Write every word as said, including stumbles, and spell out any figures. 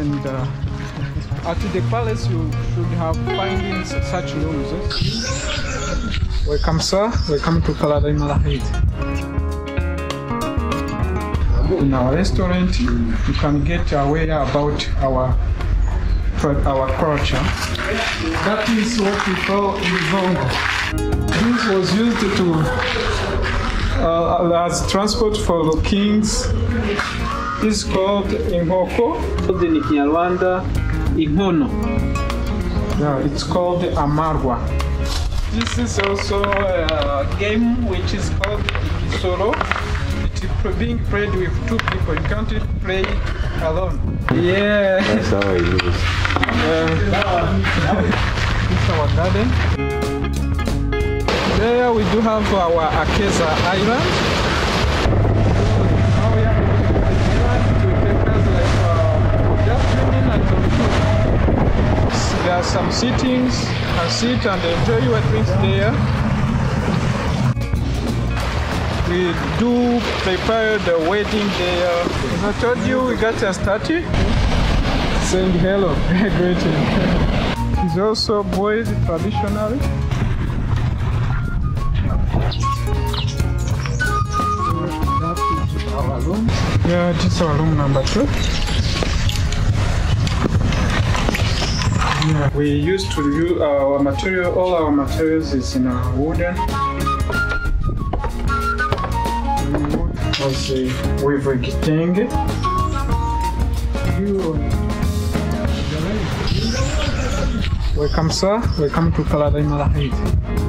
and uh, at the palace you should have findings such rooms. Eh? Welcome, sir. Welcome to Paradise Malahide. In our restaurant, you can get aware about our our culture. That is what we call Yvongo. This was used to uh, as transport for the kings. It's called Ingoko. Then in Rwanda, Inkono. Yeah, it's called Amarwa. This is also a game which is called Ikisolo. It's being played with two people. You can't play alone. Yeah. That's how it is. It's our garden. There we do have our Akeza Island. There are some sittings, and sit and enjoy your drinks there. We do prepare the wedding there. As I told you, we got a statue saying hello, greeting. It's also boiled traditionally. Our room. Yeah, this is our room number two. Yeah. We used to use our material, all our materials is in our wooden. As a weaving thing. Welcome, sir. Welcome to Paradise Malahide.